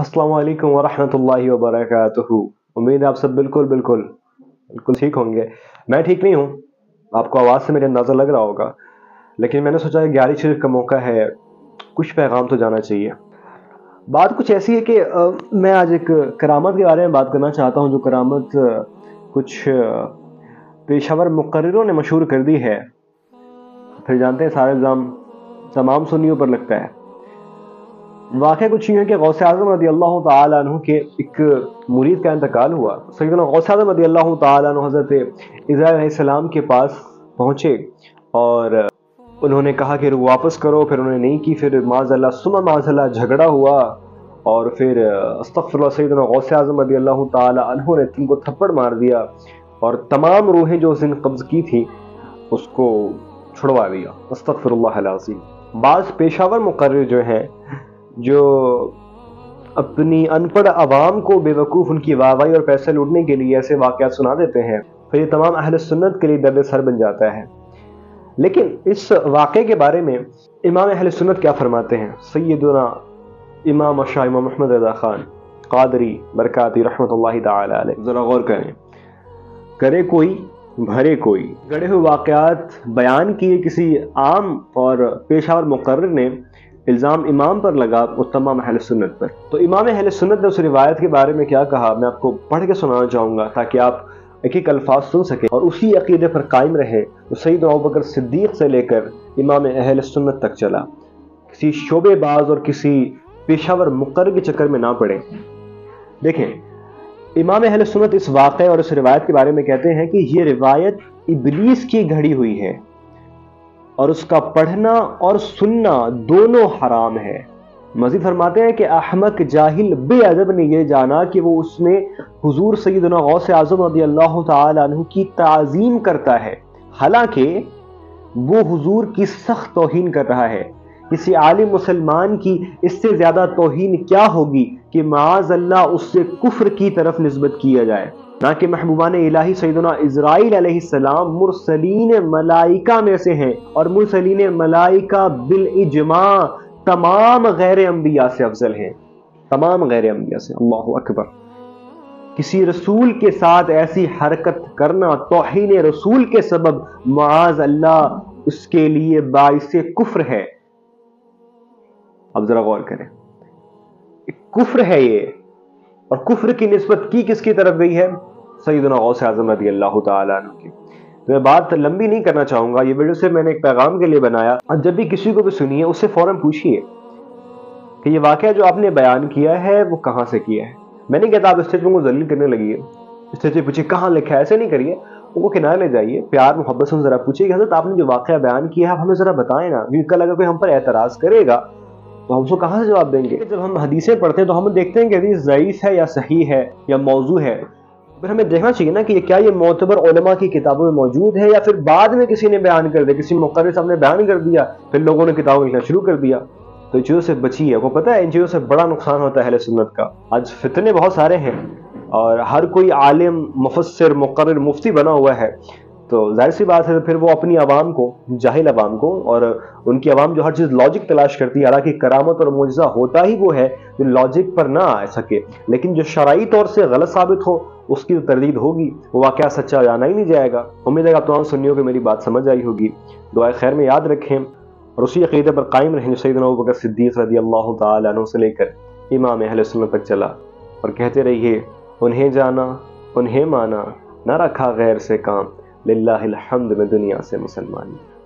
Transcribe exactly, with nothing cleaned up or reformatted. अस्सलाम वालेकुम वरहमतुल्लाहि वबरकातुहू। उम्मीद है आप सब बिल्कुल बिल्कुल बिल्कुल ठीक होंगे। मैं ठीक नहीं हूँ, आपको आवाज़ से मेरे अंदाज़ा लग रहा होगा, लेकिन मैंने सोचा कि ग्यारह शरीफ का मौका है, कुछ पैगाम तो जाना चाहिए। बात कुछ ऐसी है कि आ, मैं आज एक करामत के बारे में बात करना चाहता हूँ, जो करामत कुछ पेशावर मुकर्रिरों ने मशहूर कर दी है। फिर जानते हैं सारा इल्ज़ाम तमाम सुन्नियों पर लगता है। वाक़या कुछ यूँ है कि गौसे आज़म रदी अल्लाह तआला अन्हु के एक मुरीद का इंतकाल हुआ। सैयदना गौसे आज़म रदी अल्लाह तआला अन्हु हज़रत इज़राइल अलैहिस्सलाम के पास पहुँचे और उन्होंने कहा कि वापस करो, फिर उन्होंने नहीं की। फिर माज़ल्लाह सुमा माज़ल्लाह झगड़ा हुआ और फिर अस्तग़फिरुल्लाह सैयदना गौसे आज़म रदी अल्लाह तआला अन्हु ने तिनको थप्पड़ मार दिया और तमाम रूहें जो उस दिन कब्ज़ की थी उसको छुड़वा दिया। अस्तग़फिरुल्लाह अल-अज़ीम। बाज़ पेशावर मुकर्रिर जो हैं, जो अपनी अनपढ़ आवाम को बेवकूफ़ उनकी वाहवाही और पैसे लूटने के लिए ऐसे वाक़यात सुना देते हैं, फिर ये तमाम अहले सुन्नत के लिए दर्द सर बन जाता है। लेकिन इस वाक़े के बारे में इमाम अहले सुन्नत क्या फरमाते हैं? सैयदना इमाम शाह इमाम अहमद रज़ा खान क़ादरी बरकाती रहमतुल्लाहि तआला अलैह। ज़रा गौर करें, करे कोई भरे कोई। गढ़े हुए वाक़यात बयान किए किसी आम और पेशावर मुकर्रिर ने, इल्ज़ाम इमाम पर लगा और तमाम अहले सुन्नत पर। तो इमाम अहले सुन्नत ने उस रिवायत के बारे में क्या कहा, मैं आपको पढ़ के सुनाना चाहूँगा ताकि आप एक एक अल्फाज सुन सकें और उसी अकीदे पर कायम रहे तो सैयदना अबू बकर सिद्दीक़ से लेकर इमाम अहले सुन्नत तक चला। किसी शोबेबाज और किसी पेशावर मुकर्रिर के चक्कर में ना पड़े। देखें, इमाम अहले सुन्नत इस वाक़े और इस रिवायत के बारे में कहते हैं कि ये रिवायत इबलीस की घड़ी हुई है और उसका पढ़ना और सुनना दोनों हराम है। मज़ीद फरमाते हैं कि अहमक जाहिल बेअदब ने यह जाना कि वो उसमें हुजूर सैयदना गौसे आज़म रज़ी अल्लाह तआला अन्हु की ताज़ीम करता है, हालांकि वो हुजूर की सख्त तौहीन कर रहा है। किसी आलिम मुसलमान की इससे ज़्यादा तौहीन क्या होगी कि माज़ल्लाह उससे कुफ्र की तरफ निस्बत किया जाए। ना कि महबूबाने इलाही सैयदना इज़राइल अलैहिस्सलाम मुरसलीन मलाइका में से हैं और मुरसलीन मलाइका बिल इजमा तमाम गैर अम्बिया से अफजल हैं, तमाम गैर अम्बिया से। अल्लाहु अकबर। किसी रसूल के साथ ऐसी हरकत करना तौहीन रसूल के सबब माज़ अल्लाह उसके लिए बाइसे कुफ्र है। अब जरा गौर करें, कुफ्र है ये, और कुफ्र की निस्बत की किसकी तरफ गई है? सैयदना गौसे आज़म रज़ी अल्लाह तआला अन्हु की। तो मैं बात लंबी नहीं करना चाहूँगा, ये वीडियो सिर्फ मैंने एक पैगाम के लिए बनाया। और जब भी किसी को भी सुनिए, उससे फ़ौरन पूछिए कि ये वाक़या जो आपने बयान किया है वो कहाँ से किया है। मैं नहीं कहता आप स्टेचू को जलील करने लगिए, स्टेचू पूछिए कहाँ लिखा है, ऐसे नहीं करिए। उनको किनारे ले जाइए, प्यार मोहब्बत से ज़रा पूछिए हज़रत आपने जो वाक़या बयान किया है आप हमें ज़रा बताएं ना, क्योंकि कल अगर कोई हम पर एतराज़ करेगा तो हम उसको कहाँ से जवाब देंगे। जब हम हदीसें पढ़ते हैं तो हम देखते हैं कि हदीस ज़ईफ़ है या सही है या मौजू है, फिर हमें देखना चाहिए ना कि क्या ये मोतबर उलमा की किताबों में मौजूद है या फिर बाद में किसी ने बयान कर दिया, किसी मुकर्रिर साहब ने बयान कर दिया, फिर लोगों ने किताबें लिखना शुरू कर दिया। तो इन चीज़ों से बचिए। आपको पता है इन चीज़ों से बड़ा नुकसान होता है अहले सुन्नत का। आज फितने बहुत सारे हैं और हर कोई आलिम मुफस्सिर मुकर्रिर मुफ्ती बना हुआ है, तो जाहिर सी बात है फिर वो अपनी आवाम को, जाहिल आवाम को, और उनकी आवाम जो हर चीज़ लॉजिक तलाश करती है, हालांकि करामत और मुअजिज़ा होता ही वो है जो लॉजिक पर ना आ सके, लेकिन जो शरई तौर से गलत साबित हो उसकी तो तरदीद होगी, वो वाक़या सच्चा जाना ही नहीं जाएगा। उम्मीद है आप तमाम सुन्नियों को मेरी बात समझ आई होगी। दुआए खैर में याद रखें और उसी अक़ीदे पर कायम रहें सैयदना अबू बकर सिद्दीक़ रज़ियल्लाहु तआला अन्हु से लेकर इमाम अहले सुन्नत तक चला। और कहते रहिए, उन्हें जाना उन्हें माना, ना रखा गैर से काम, लिल्लाहिल हम्द में दुनिया से मुसलमान।